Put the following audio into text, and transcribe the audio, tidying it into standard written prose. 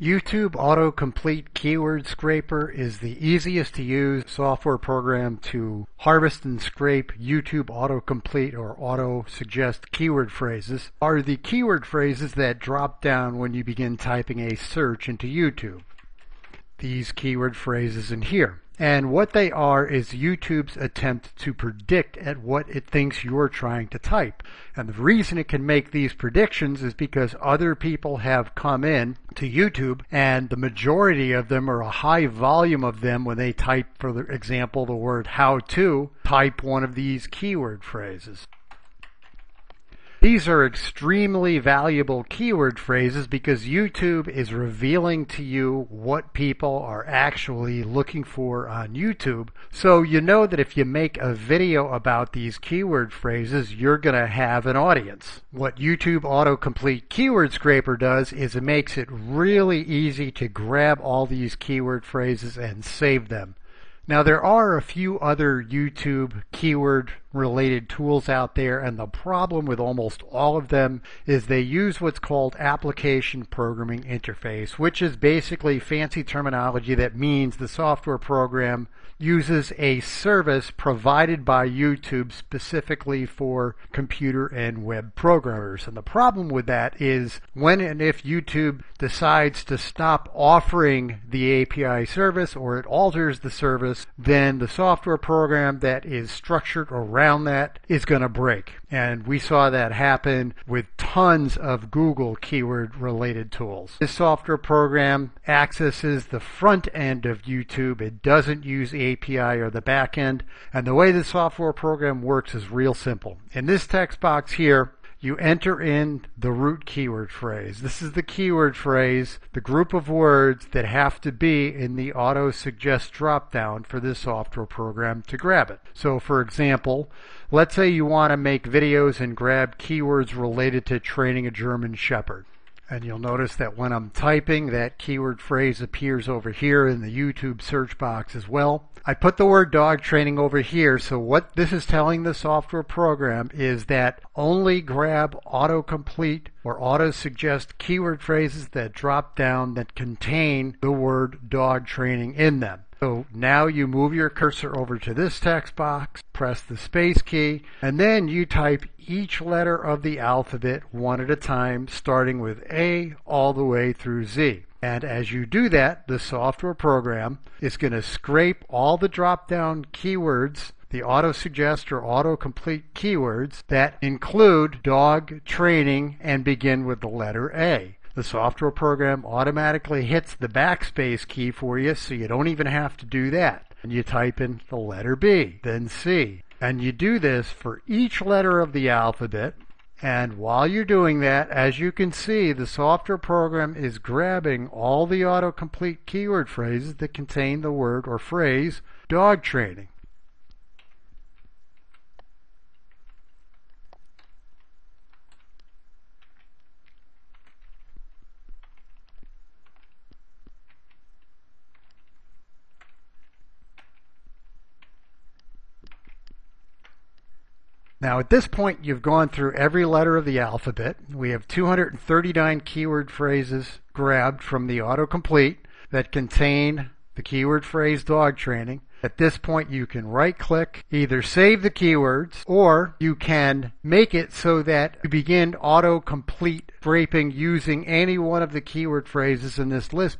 YouTube Autocomplete Keyword Scraper is the easiest to use software program to harvest and scrape YouTube autocomplete or auto-suggest keyword phrases, are the keyword phrases that drop down when you begin typing a search into YouTube. These keyword phrases in here. And what they are is YouTube's attempt to predict at what it thinks you're trying to type. And the reason it can make these predictions is because other people have come in to YouTube, and the majority of them, or a high volume of them, when they type, for example, the word how to, type one of these keyword phrases. These are extremely valuable keyword phrases because YouTube is revealing to you what people are actually looking for on YouTube. So you know that if you make a video about these keyword phrases, you're going to have an audience. What YouTube Autocomplete Keyword Scraper does is it makes it really easy to grab all these keyword phrases and save them. Now, there are a few other YouTube keyword related tools out there, and the problem with almost all of them is they use what's called application programming interface, which is basically fancy terminology that means the software program uses a service provided by YouTube specifically for computer and web programmers. And the problem with that is when and if YouTube decides to stop offering the API service, or it alters the service, then the software program that is structured around that is going to break. And we saw that happen with tons of Google keyword related tools. This software program accesses the front end of YouTube. It doesn't use API or the back end. And the way the software program works is real simple. In this text box here, you enter in the root keyword phrase. This is the keyword phrase, the group of words that have to be in the auto suggest dropdown for this software program to grab it. So for example, let's say you want to make videos and grab keywords related to training a German shepherd. And you'll notice that when I'm typing, that keyword phrase appears over here in the YouTube search box as well. I put the word dog training over here, so what this is telling the software program is that only grab autocomplete or auto-suggest keyword phrases that drop down that contain the word dog training in them. So now you move your cursor over to this text box, press the space key, and then you type each letter of the alphabet one at a time, starting with A all the way through Z. And as you do that, the software program is going to scrape all the drop-down keywords, the auto-suggest or auto-complete keywords that include dog training, and begin with the letter A. The software program automatically hits the backspace key for you, so you don't even have to do that. And you type in the letter B, then C. And you do this for each letter of the alphabet. And while you're doing that, as you can see, the software program is grabbing all the autocomplete keyword phrases that contain the word or phrase dog training. Now at this point, you've gone through every letter of the alphabet. We have 239 keyword phrases grabbed from the autocomplete that contain the keyword phrase dog training. At this point, you can right-click, either save the keywords, or you can make it so that you begin autocomplete scraping using any one of the keyword phrases in this list.